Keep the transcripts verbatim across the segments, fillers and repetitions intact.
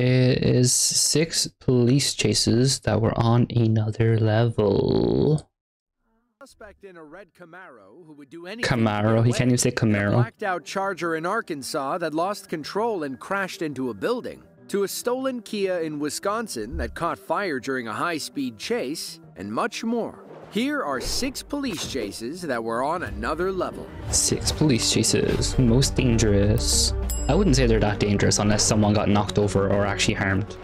It is six police chases that were on another level. Suspect in a red Camaro who would do anything. Camaro, he can't even say Camaro. A blacked-out Charger in Arkansas that lost control and crashed into a building, to a stolen Kia in Wisconsin that caught fire during a high-speed chase, and much more. Here are six police chases that were on another level. Six police chases, most dangerous. I wouldn't say they're that dangerous unless someone got knocked over or actually harmed.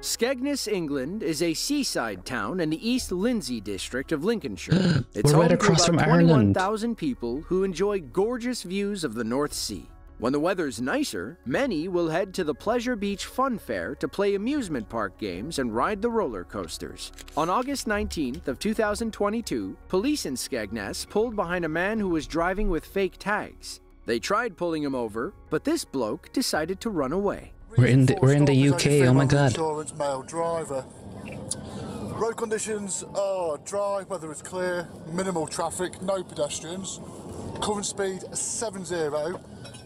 Skegness, England is a seaside town in the East Lindsey district of Lincolnshire. It's home right across to about twenty-one thousand people who enjoy gorgeous views of the North Sea. When the weather's nicer, many will head to the Pleasure Beach Fun Fair to play amusement park games and ride the roller coasters. On August nineteenth of two thousand twenty-two, police in Skegness pulled behind a man who was driving with fake tags. They tried pulling him over, but this bloke decided to run away. We're in the, we're in the U K, oh my god. Insurance, male driver. Road conditions are dry, weather is clear, minimal traffic, no pedestrians. Current speed seven zero,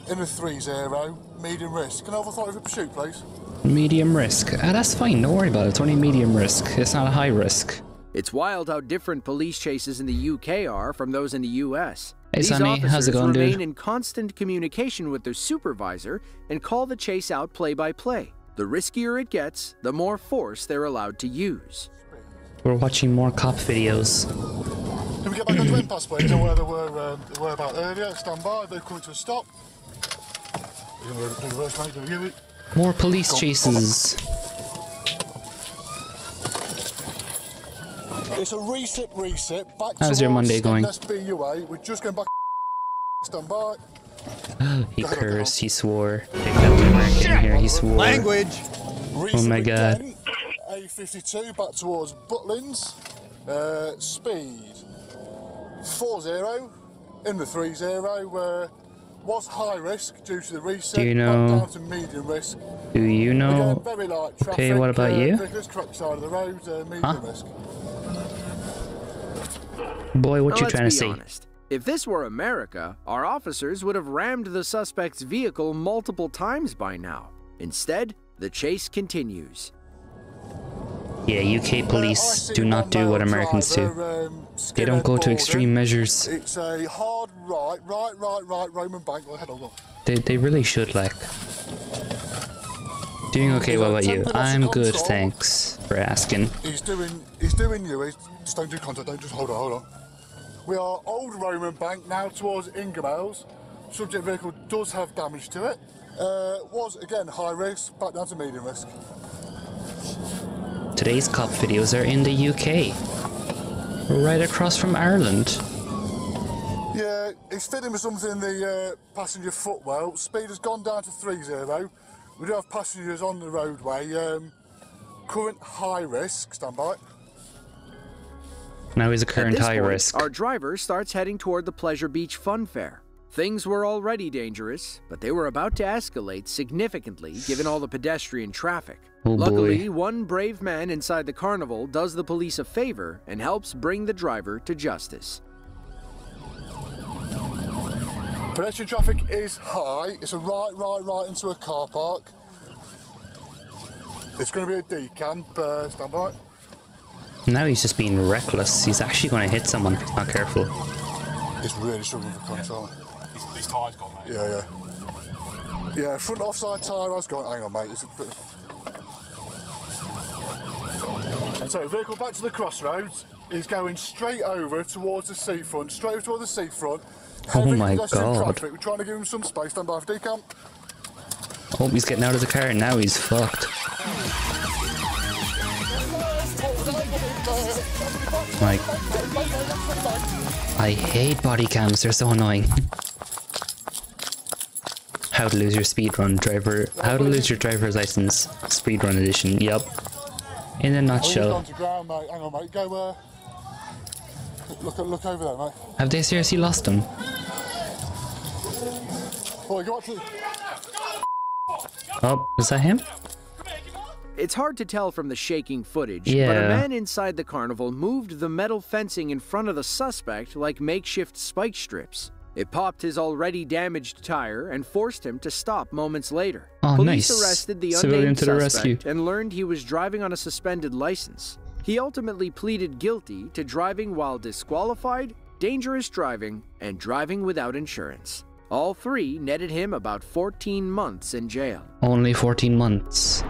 in a three zero, medium risk. Can I have a thought of a pursuit, please? Medium risk. Ah, that's fine, don't worry about it. It's only medium risk. It's not a high risk. It's wild how different police chases in the U K are from those in the U S. Hey, These Sammy, officers how's it going, remain dude? in constant communication with their supervisor and call the chase out play-by-play. -play. The riskier it gets, the more force they're allowed to use. We're watching more cop videos. Can we get back onto impasse, please? Know where they were, uh, they were about earlier. Stand by, they've come to a stop. More police go, chases. Go. It's a reset, reset. Back How's your Monday going? S B U A. We're just going back. Stand by. He go cursed. Ahead, he swore. Shit. Here. He swore. Language. Reset oh my god. Again. A fifty-two back towards Butlins. Uh, speed four zero in the three zero. Uh, was high risk due to the reset. Do you know? Down to medium risk. Do you know? Again, very light traffic. Okay, what about uh, you? Truck side of the road, uh, medium huh? risk. Boy, what now, you trying to say? Honest. If this were America, our officers would have rammed the suspect's vehicle multiple times by now. Instead, the chase continues. Yeah, U K police uh, do not do what Americans driver, do. Um, they don't go border. to extreme measures. It's a hard right, right, right, right, Roman bank. Go ahead, I'll go. They, they really should, like. Doing okay, what about you? I'm good, thanks for asking. He's doing, he's doing you, he's, just don't do contact, don't just hold on, hold on. We are old Roman bank, now towards Ingermales. Subject vehicle does have damage to it. Uh, was, again, high risk, back down to medium risk. Today's cop videos are in the U K. Right across from Ireland. Yeah, he's fitting with something in the uh, passenger footwell. Speed has gone down to three zero. We do have passengers on the roadway. Um, current high risk. Stand by. Now he's a current high point, risk. Our driver starts heading toward the Pleasure Beach Fun Fair. Things were already dangerous, but they were about to escalate significantly given all the pedestrian traffic. Oh Luckily, boy. one brave man inside the carnival does the police a favor and helps bring the driver to justice. Pedestrian traffic is high. It's a right, right, right into a car park. It's going to be a decamp. Uh, stand by. Now he's just being reckless. He's actually going to hit someone if he's not careful. He's really struggling for control. Yeah. His, his tyre's gone, mate. Yeah, yeah. Yeah, front offside tyre has gone. Hang on, mate. It's a bit of... And so, vehicle back to the crossroads. He's going straight over towards the seafront. Straight over towards the seafront. Heavy oh my god. Traffic. We're trying to give him some space. Stand by for decamp. Oh, he's getting out of the car and now he's fucked. Like, I hate body cams. They're so annoying. How to lose your speedrun driver. How to lose your driver's license. Speedrun edition. Yep. In a nutshell. Look, look over there, mate. Have they seriously lost him? Oh, is that him? It's hard to tell from the shaking footage, yeah. but a man inside the carnival moved the metal fencing in front of the suspect like makeshift spike strips. It popped his already damaged tire and forced him to stop moments later. Oh, Police nice. arrested the unnamed to the suspect rescue. and learned he was driving on a suspended license. He ultimately pleaded guilty to driving while disqualified, dangerous driving, and driving without insurance. All three netted him about fourteen months in jail. Only fourteen months.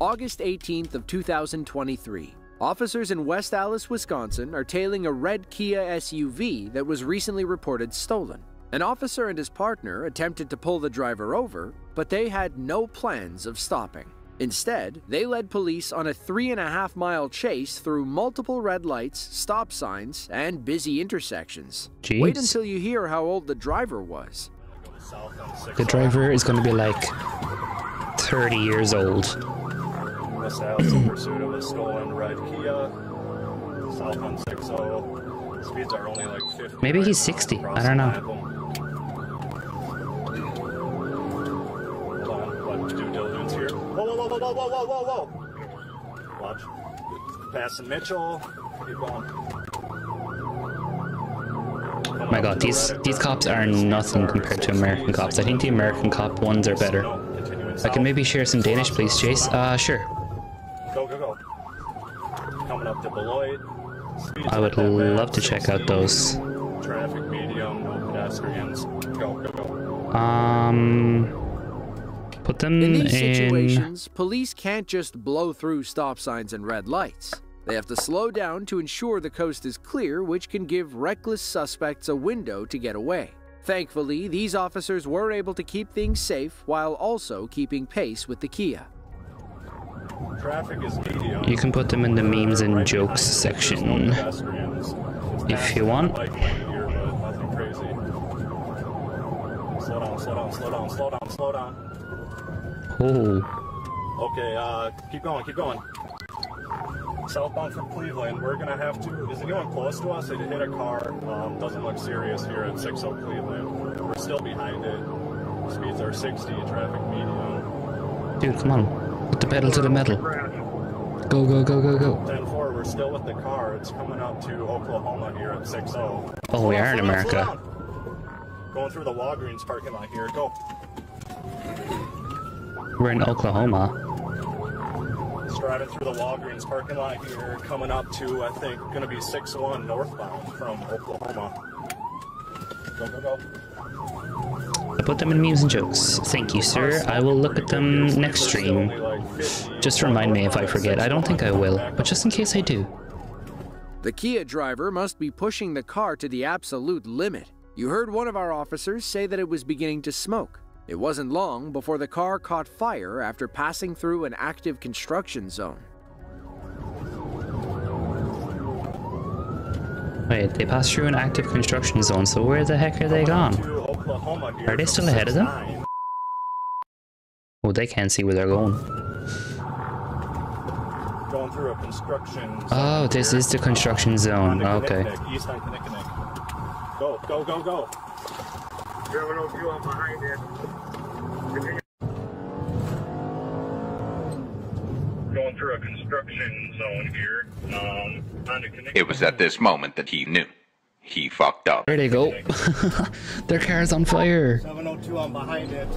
August eighteenth of two thousand twenty-three. Officers in West Allis, Wisconsin are tailing a red Kia S U V that was recently reported stolen. An officer and his partner attempted to pull the driver over, but they had no plans of stopping. Instead, they led police on a three and a half mile chase through multiple red lights, stop signs, and busy intersections. Jeez. Wait until you hear how old the driver was. The driver is going to be like thirty years old. South in pursuit of a stolen red Kia. South on six oh. Speeds are only like fifty. Maybe he's sixty. I don't know. Due diligence here. Whoa, whoa, whoa, whoa, whoa, whoa, whoa! Watch. Passing Mitchell. Keep going. Oh my God, these these cops are nothing compared to American cops. I think the American cop ones are better. I can maybe share some Danish, please, Chase. Uh, sure. Go, go, go. Coming up to Beloit. I would love to check out those. Traffic medium, no pedestrians. Go, go, go. Um... Put them in... In these situations, police can't just blow through stop signs and red lights. They have to slow down to ensure the coast is clear, which can give reckless suspects a window to get away. Thankfully, these officers were able to keep things safe while also keeping pace with the Kia. Traffic is medium. You can put them in the memes and jokes section if you want. Slow down, slow down, slow down, slow down, slow down. Oh. Okay, uh, keep going, keep going. Southbound from Cleveland, we're gonna have to. Is anyone close to us? They hit a car. Um, doesn't look serious here at sixty Cleveland. We're still behind it. Speeds are sixty. Traffic medium. Dude, come on. Put the pedal to the metal. Go, go, go, go, go. ten four, we're still with the car. It's coming up to Oklahoma here at sixty. Oh, we are in America. Going through the Walgreens parking lot here. Go. We're in Oklahoma. It's driving through the Walgreens parking lot here. Coming up to, I think, going to be sixty-one northbound from Oklahoma. Go, go, go. I put them in memes and jokes. Thank you, sir. I will look at them next stream. Just remind me if I forget. I don't think I will, but just in case I do. The Kia driver must be pushing the car to the absolute limit. You heard one of our officers say that it was beginning to smoke. It wasn't long before the car caught fire after passing through an active construction zone. Wait, they passed through an active construction zone, so where the heck are they gone? Are they still ahead of them? Oh, they can't see where they're going. Going through a construction zone. Oh, this is the construction zone. Okay. Go, go, go, go. Going through a construction zone here. Um, it was at this moment that he knew. He fucked up. There they go. Their car's on fire. seven oh two, I'm behind it.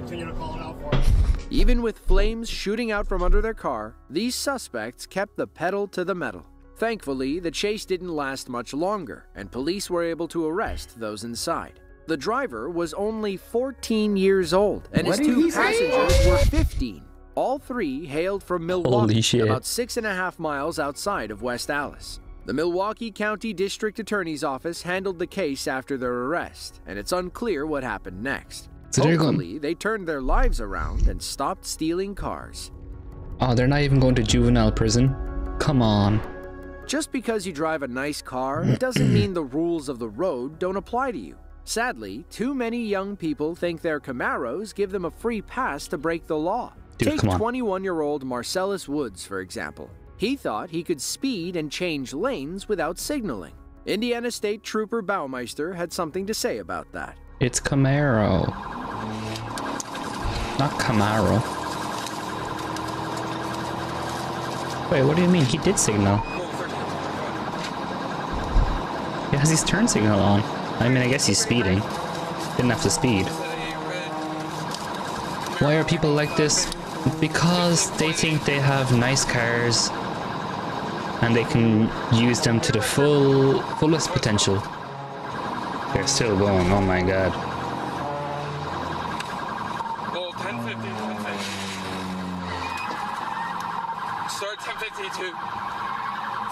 Continue to call it out for us. Even with flames shooting out from under their car, these suspects kept the pedal to the metal. Thankfully, the chase didn't last much longer, and police were able to arrest those inside. The driver was only fourteen years old, and his two passengers were fifteen. All three hailed from Milwaukee, about six and a half miles outside of West Allis. The Milwaukee County District Attorney's Office handled the case after their arrest, and it's unclear what happened next. So hopefully, they turned their lives around and stopped stealing cars. Oh, they're not even going to juvenile prison? Come on. Just because you drive a nice car doesn't mean the rules of the road don't apply to you. Sadly, too many young people think their Camaros give them a free pass to break the law. Dude, take twenty-one-year-old Marcellus Woods, for example. He thought he could speed and change lanes without signaling. Indiana State Trooper Baumeister had something to say about that. It's Camaro. Not Camaro. Wait, what do you mean? He did signal. It has his turn signal on. I mean, I guess he's speeding. Didn't have to speed. Why are people like this? Because they think they have nice cars and they can use them to the full, fullest potential. They're still going, oh my god. Well, ten fifty, ten fifty. Start ten fifty-two.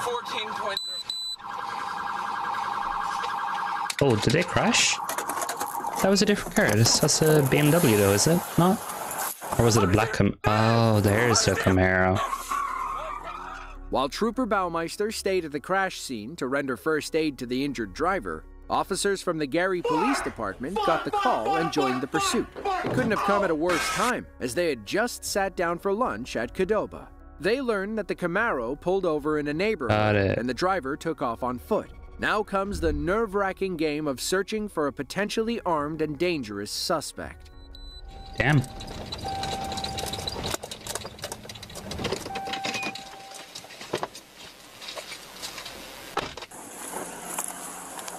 fourteen point zero. Oh, did they crash? That was a different car. That's, that's a B M W though, is it not? Or was it a black Camaro? Oh, there's a Camaro. While Trooper Baumeister stayed at the crash scene to render first aid to the injured driver, officers from the Gary Police Department got the call and joined the pursuit. It couldn't have come at a worse time, as they had just sat down for lunch at Cadoba. They learned that the Camaro pulled over in a neighborhood and the driver took off on foot. Now comes the nerve-wracking game of searching for a potentially armed and dangerous suspect. Damn.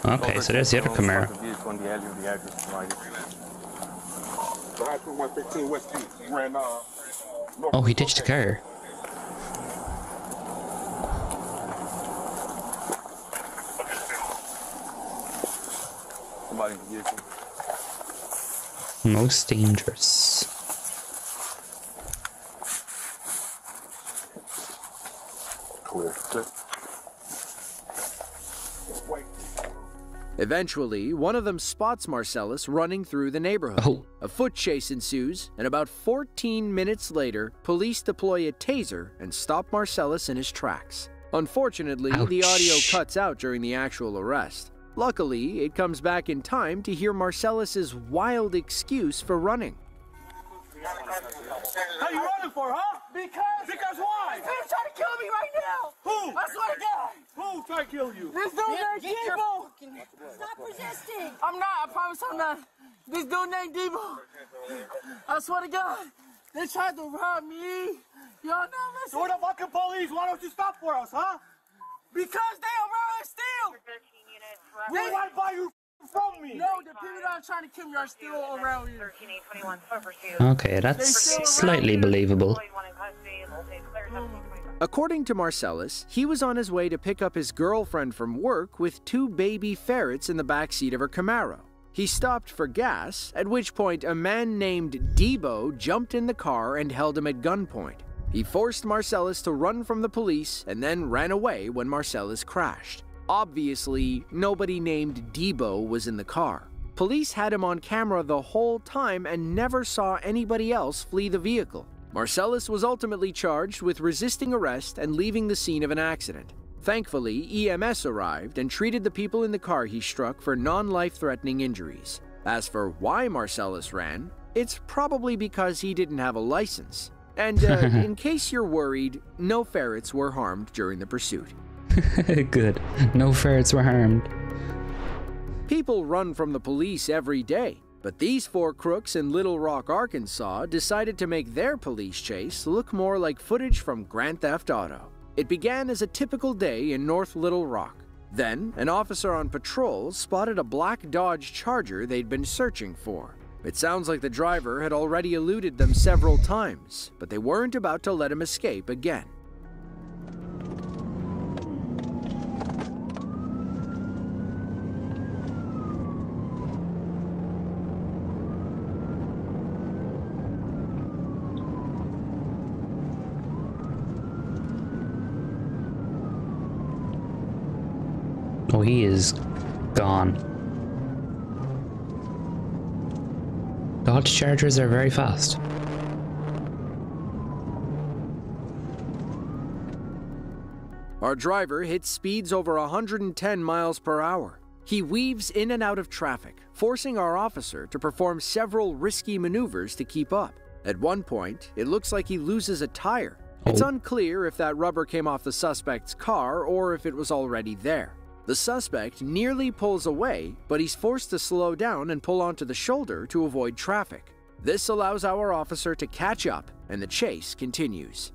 Okay, so there's the other Camaro. Oh, he ditched the car. Most dangerous. Clear. Eventually, one of them spots Marcellus running through the neighborhood. Oh. A foot chase ensues, and about fourteen minutes later, police deploy a taser and stop Marcellus in his tracks. Unfortunately, ouch, the audio cuts out during the actual arrest. Luckily, it comes back in time to hear Marcellus's wild excuse for running. How you running for, huh? Because. Because why? He's trying to kill me right now. Who? I swear to God. Who's trying to kill you? This dude named Debo. Stop resisting. I'm not. I promise I'm not. This dude named Debo. I swear to God. They tried to rob me. Y'all not listening. So we're the fucking police. Why don't you stop for us, huh? Because they'll rob and steal. We want to buy you from me. No, the people that are trying to kill me are still around here. Okay, that's slightly believable. According to Marcellus, he was on his way to pick up his girlfriend from work with two baby ferrets in the backseat of her Camaro. He stopped for gas, at which point a man named Debo jumped in the car and held him at gunpoint. He forced Marcellus to run from the police and then ran away when Marcellus crashed. Obviously, nobody named Debo was in the car. Police had him on camera the whole time and never saw anybody else flee the vehicle. Marcellus was ultimately charged with resisting arrest and leaving the scene of an accident. Thankfully, E M S arrived and treated the people in the car he struck for non-life-threatening injuries. As for why Marcellus ran, it's probably because he didn't have a license. And uh, in case you're worried, no ferrets were harmed during the pursuit. Good. No ferrets were harmed. People run from the police every day, but these four crooks in Little Rock, Arkansas decided to make their police chase look more like footage from Grand Theft Auto. It began as a typical day in North Little Rock. Then, an officer on patrol spotted a black Dodge Charger they'd been searching for. It sounds like the driver had already eluded them several times, but they weren't about to let him escape again. Oh, he is gone. Dodge Chargers are very fast. Our driver hits speeds over one hundred ten miles per hour. He weaves in and out of traffic, forcing our officer to perform several risky maneuvers to keep up. At one point, it looks like he loses a tire. Oh. It's unclear if that rubber came off the suspect's car or if it was already there. The suspect nearly pulls away, but he's forced to slow down and pull onto the shoulder to avoid traffic. This allows our officer to catch up, and the chase continues.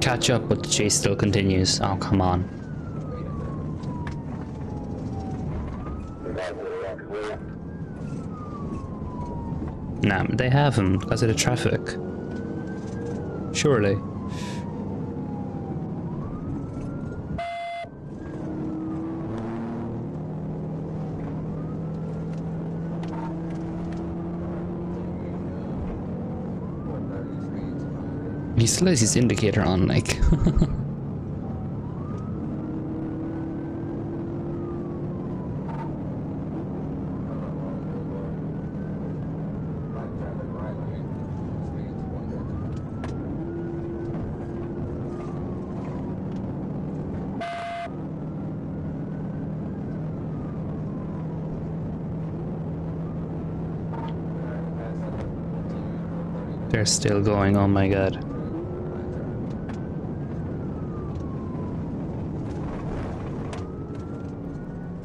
Catch up, but the chase still continues. Oh, come on. Nah, they haven't because of the traffic. Surely. He still has his indicator on, like. They're still going, oh my god.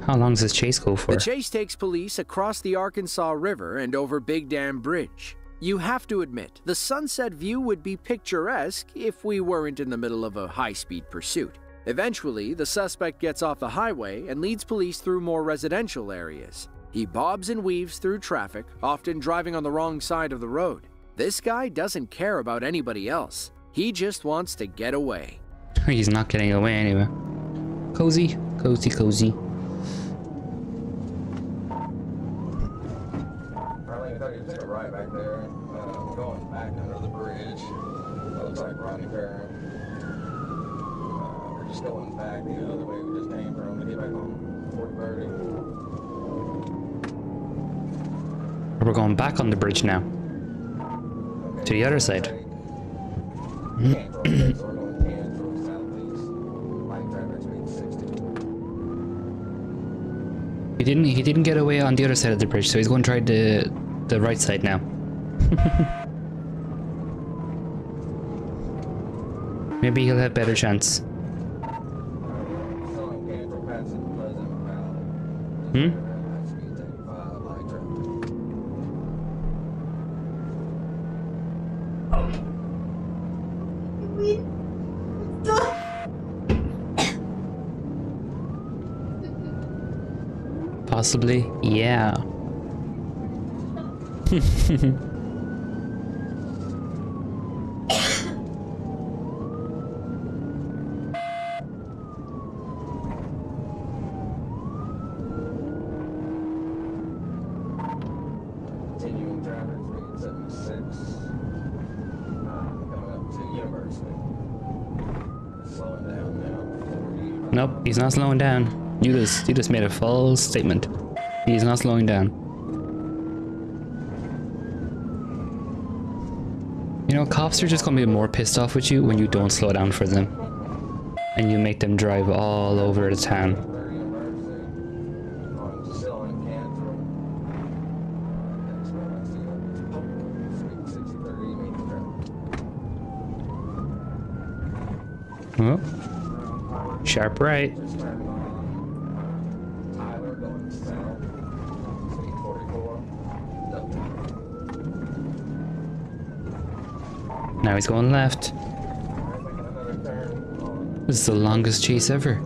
How long does this chase go for? The chase takes police across the Arkansas River and over Big Dam Bridge. You have to admit, the sunset view would be picturesque if we weren't in the middle of a high-speed pursuit. Eventually, the suspect gets off the highway and leads police through more residential areas. He bobs and weaves through traffic, often driving on the wrong side of the road. This guy doesn't care about anybody else. He just wants to get away. He's not getting away anyway. Cozy, cozy, cozy. We're going back on the bridge now. Okay, to the other side. he didn't he didn't get away on the other side of the bridge, so he's going to try the the right side now. Maybe he'll have better chance. Hmm? Possibly, yeah. Nope, he's not slowing down. You just, you just made a false statement. He's not slowing down. You know, cops are just gonna be more pissed off with you when you don't slow down for them. And you make them drive all over the town. Oh. Sharp right. Now he's going left. This is the longest chase ever.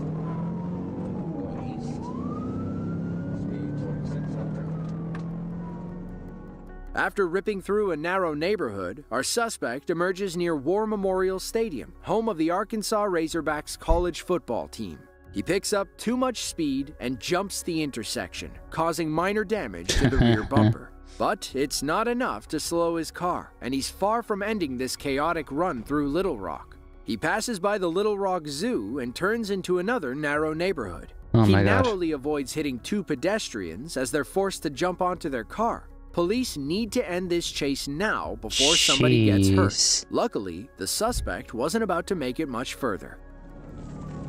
After ripping through a narrow neighborhood, our suspect emerges near War Memorial Stadium, home of the Arkansas Razorbacks college football team. He picks up too much speed and jumps the intersection, causing minor damage to the rear bumper. But it's not enough to slow his car, and he's far from ending this chaotic run through Little Rock. He passes by the Little Rock Zoo and turns into another narrow neighborhood. Oh my gosh. He narrowly avoids hitting two pedestrians as they're forced to jump onto their car. Police need to end this chase now before Jeez. somebody gets hurt. Luckily, the suspect wasn't about to make it much further.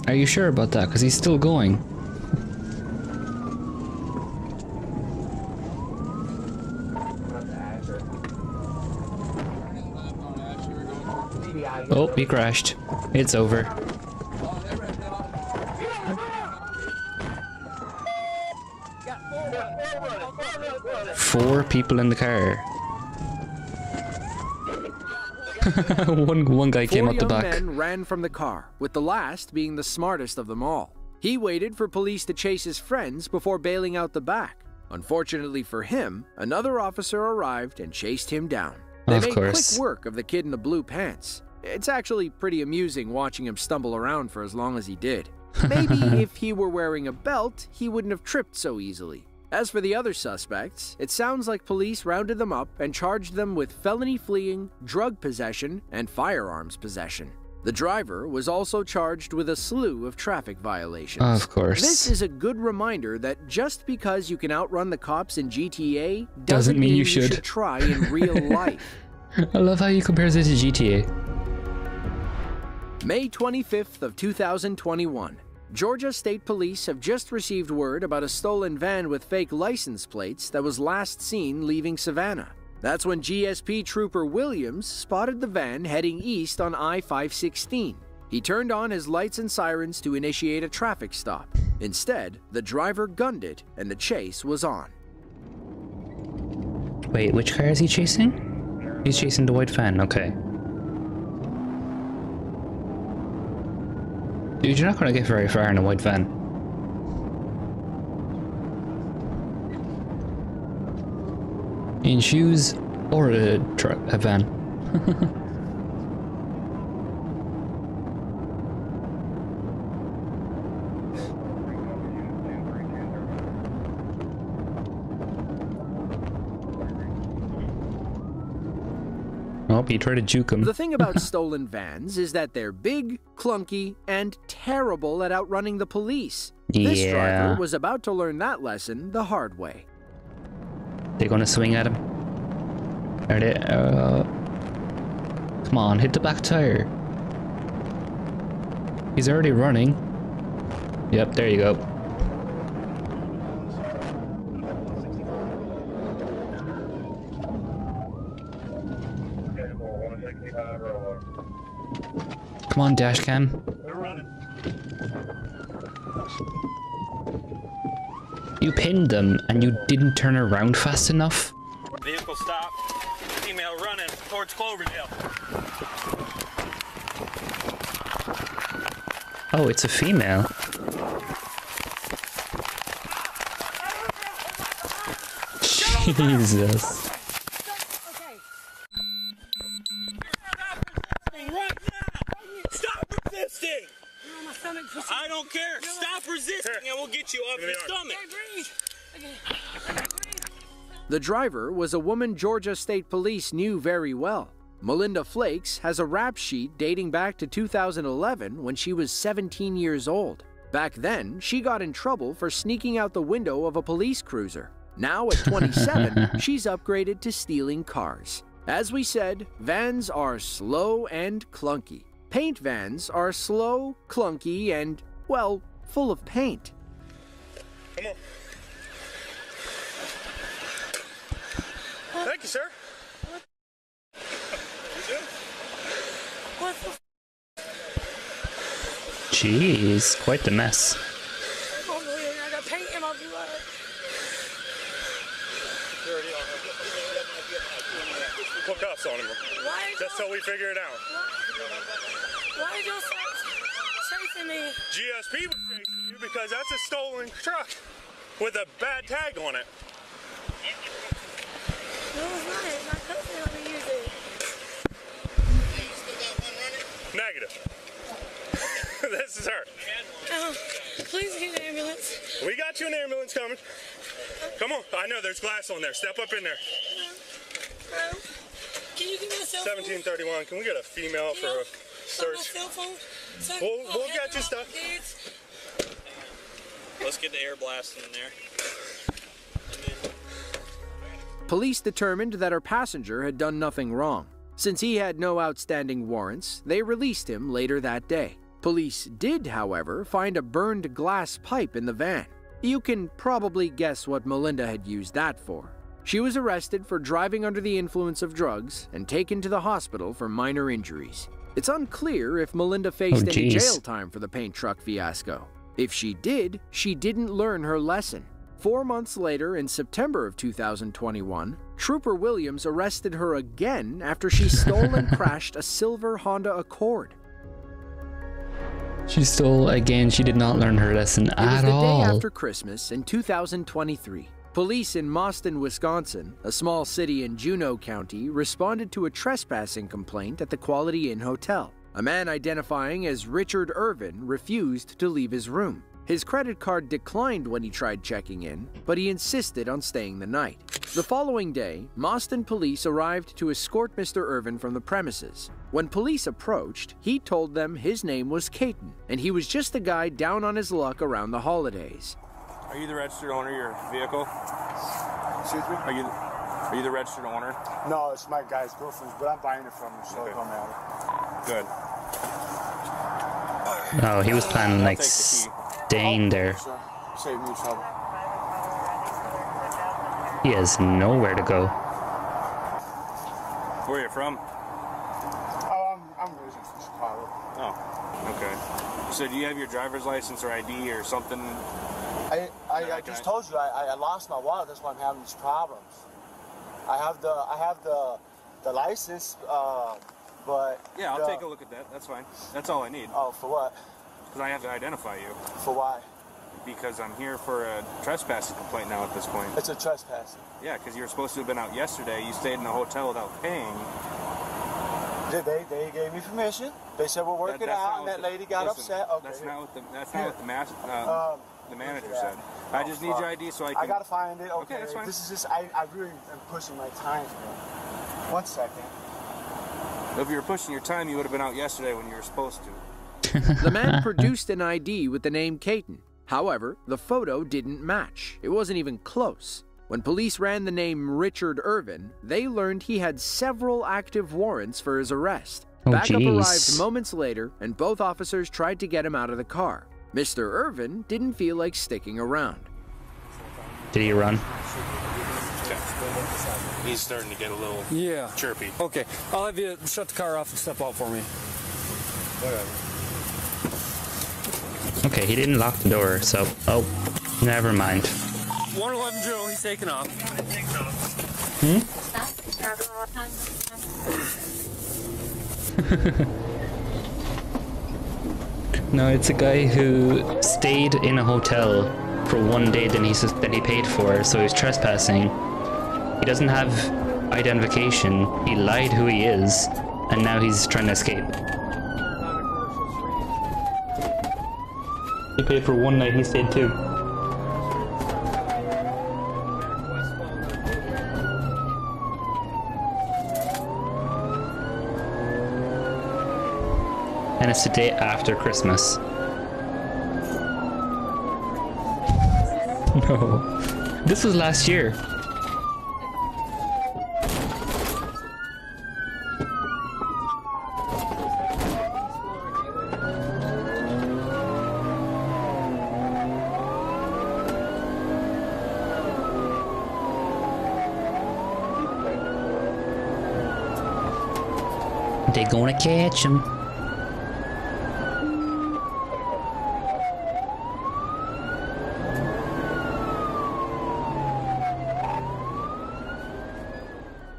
Are you sure about that? Because he's still going. Oh, he crashed. It's over. Four people in the car. one one guy Four came out the back. Four young men ran from the car, with the last being the smartest of them all. He waited for police to chase his friends before bailing out the back. Unfortunately for him, another officer arrived and chased him down. They made quick work of the kid in the blue pants. It's actually pretty amusing watching him stumble around for as long as he did. Maybe if he were wearing a belt, he wouldn't have tripped so easily. As for the other suspects, it sounds like police rounded them up and charged them with felony fleeing, drug possession, and firearms possession. The driver was also charged with a slew of traffic violations. Of course. This is a good reminder that just because you can outrun the cops in G T A doesn't, doesn't mean, mean you, should. you should try in real life. I love how you compare this to G T A. May twenty-fifth of two thousand twenty-one. Georgia State Police have just received word about a stolen van with fake license plates that was last seen leaving Savannah. That's when G S P Trooper Williams spotted the van heading east on I five sixteen. He turned on his lights and sirens to initiate a traffic stop. Instead, the driver gunned it, and the chase was on. Wait, which car is he chasing? He's chasing the white van, okay. Dude, you're not gonna get very far in a white van. In shoes or a truck, a van. Oh, he tried to juke him. The thing about stolen vans is that they're big, clunky, and terrible at outrunning the police. Yeah. This driver was about to learn that lesson the hard way. They're gonna swing at him. Are they? Uh, come on, hit the back tire. He's already running. Yep, there you go. Come on, dash cam. You pinned them, and you didn't turn around fast enough? Vehicle stop. Female running towards Cloverdale. Oh, it's a female. Jesus. Stop resisting! I don't care. Stop resisting, and we'll get you up your stomach. The driver was a woman Georgia State Police knew very well. Melinda Flakes has a rap sheet dating back to two thousand eleven when she was seventeen years old. Back then, she got in trouble for sneaking out the window of a police cruiser. Now at twenty-seven, she's upgraded to stealing cars. As we said, vans are slow and clunky. Paint vans are slow, clunky, and, well, full of paint. Come on. Thank you, sir. What? What the? Jeez, quite the mess. I don't believe it. I got paint in my blood. Put cuffs on him. That's how we figure it out. Why, why y'all chasing me? G S P was chasing you because that's a stolen truck with a bad tag on it. No, it's not. My cousin let me use it. You still got one running? Negative. This is her. Oh, please get an ambulance. We got you an ambulance coming. Come on. I know there's glass on there. Step up in there. Um, can you give me a cell phone? seventeen thirty-one. Can we get a female for a search? Cell phone? So we'll we'll get you stuff. Let's get the air blast in there. Police determined that her passenger had done nothing wrong. Since he had no outstanding warrants, they released him later that day. Police did, however, find a burned glass pipe in the van. You can probably guess what Melinda had used that for. She was arrested for driving under the influence of drugs and taken to the hospital for minor injuries. It's unclear if Melinda faced oh, any jail time for the paint truck fiasco. If she did, she didn't learn her lesson. Four months later, in September of two thousand twenty-one, Trooper Williams arrested her again after she stole and crashed a silver Honda Accord. She stole again. She did not learn her lesson at all. It was the day after Christmas in two thousand twenty-three. Police in Mostyn, Wisconsin, a small city in Juneau County, responded to a trespassing complaint at the Quality Inn Hotel. A man identifying as Richard Irvin refused to leave his room. His credit card declined when he tried checking in, but he insisted on staying the night. The following day, Mostyn police arrived to escort Mister Irvin from the premises. When police approached, he told them his name was Kayton, and he was just the guy down on his luck around the holidays. Are you the registered owner of your vehicle? Excuse me? Are you, are you the registered owner? No, it's my guy's girlfriend's, but I'm buying it from her, so okay. It don't matter. Good. Oh, he was planning, like, the staying oh, there. Sir. Save me trouble. He has nowhere to go. Where are you from? Oh, I'm, I'm originally from Chicago. Oh, okay. So do you have your driver's license or I D or something? I, I, I just told you I, I lost my wallet. That's why I'm having these problems. I have the I have the the license, uh, but yeah, I'll the, take a look at that. That's fine. That's all I need. Oh, for what? Because I have to identify you. For why? Because I'm here for a trespassing complaint now. At this point, it's a trespass. Yeah, because you were supposed to have been out yesterday. You stayed in the hotel without paying. Did they? They gave me permission. They said we'll work that, it out, and that the, lady got listen, upset. Okay. That's not what the that's not what the master. Uh, um, The manager said. Oh, I just fuck. need your I D so I can... I gotta find it. Okay, okay, that's fine. This is just... I, I really am pushing my time. One second. If you were pushing your time, you would have been out yesterday when you were supposed to. The man produced an I D with the name Kayton. However, the photo didn't match. It wasn't even close. When police ran the name Richard Irvin, they learned he had several active warrants for his arrest. Oh, Backup geez. arrived moments later, and both officers tried to get him out of the car. Mister Irvin didn't feel like sticking around. Did he run? Okay. He's starting to get a little yeah. chirpy. Okay, I'll have you shut the car off and step out for me. Whatever. Okay, he didn't lock the door, so... Oh, never mind. one eleven Joe, he's taking off. Hmm? No, it's a guy who stayed in a hotel for one day that he, that he paid for, so he's trespassing. He doesn't have identification, he lied who he is, and now he's trying to escape. He paid for one night, he stayed two. And it's the day after Christmas. No. This was last year. They gonna catch him.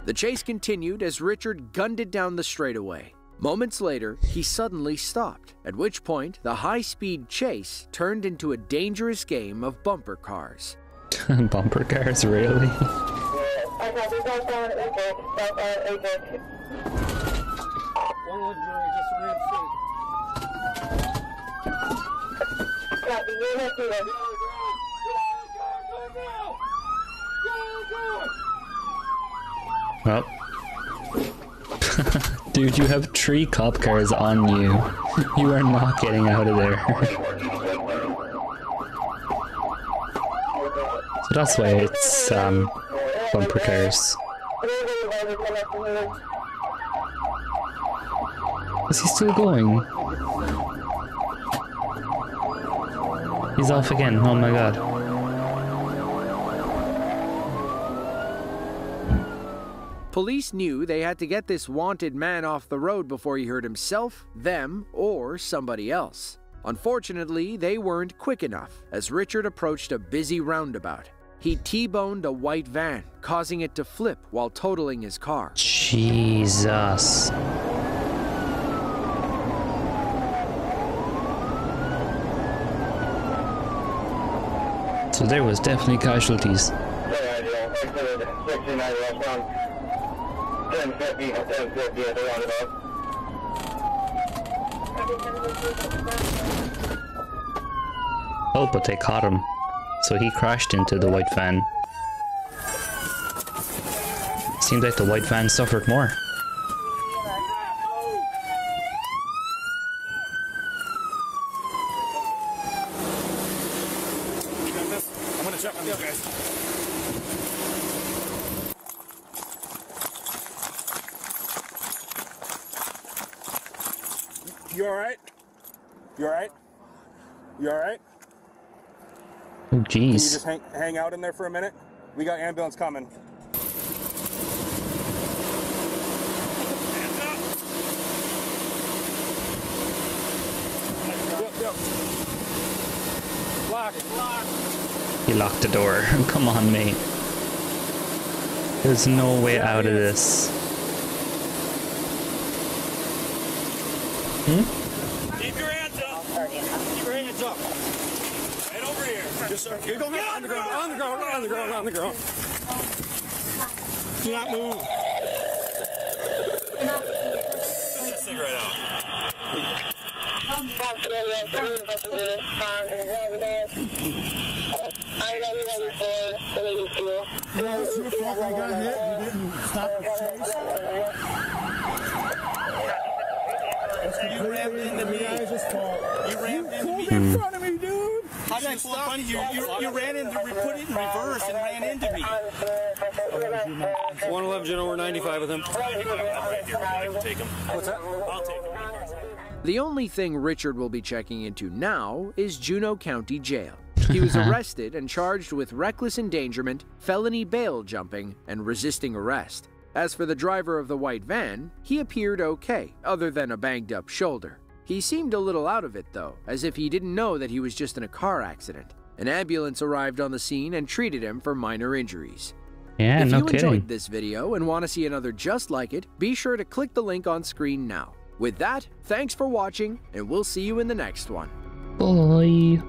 The chase continued as Richard gunned it down the straightaway. Moments later, he suddenly stopped, at which point the high-speed chase turned into a dangerous game of bumper cars. Bumper cars, really? Well, dude, you have three cop cars on you. You are not getting out of there. So that's why it's um, bumper cars. Is he still going? He's off again. Oh my god. Police knew they had to get this wanted man off the road before he hurt himself, them, or somebody else. Unfortunately, they weren't quick enough, as Richard approached a busy roundabout. He T-boned a white van, causing it to flip while totaling his car. Jesus. So there was definitely casualties. include sixty-nine restaurants, ten fifty at ten fifty at the roundabout. Oh, but they caught him, so he crashed into the white van. It seemed like the white van suffered more. You alright? You alright? You alright? Oh, jeez. Can you just hang, hang out in there for a minute? We got ambulance coming. Hands up! Yep, yep. Lock, lock. He locked the door. Come on, mate. There's no way out of this. Hmm? Keep your hands up. Keep your hands up. Right over here. Yes, sir. You're going on the ground, on the ground, on the ground, on the ground. Do not move. Put that cigarette out. No, it's your fault. I got hit. You didn't stop the chase. You rammed into me. I just called. You rammed into me. in front of me, dude. How did I pull up on you? You, you ran into, we put it in reverse and ran into me. one eleven Juneau, we're ninety-five with him. What's that? I'll take him. The only thing Richard will be checking into now is Juneau County Jail. He was arrested and charged with reckless endangerment, felony bail jumping, and resisting arrest. As for the driver of the white van, he appeared okay, other than a banged-up shoulder. He seemed a little out of it, though, as if he didn't know that he was just in a car accident. An ambulance arrived on the scene and treated him for minor injuries. Yeah, no kidding. If you enjoyed this video and want to see another just like it, be sure to click the link on screen now. With that, thanks for watching, and we'll see you in the next one. Bye.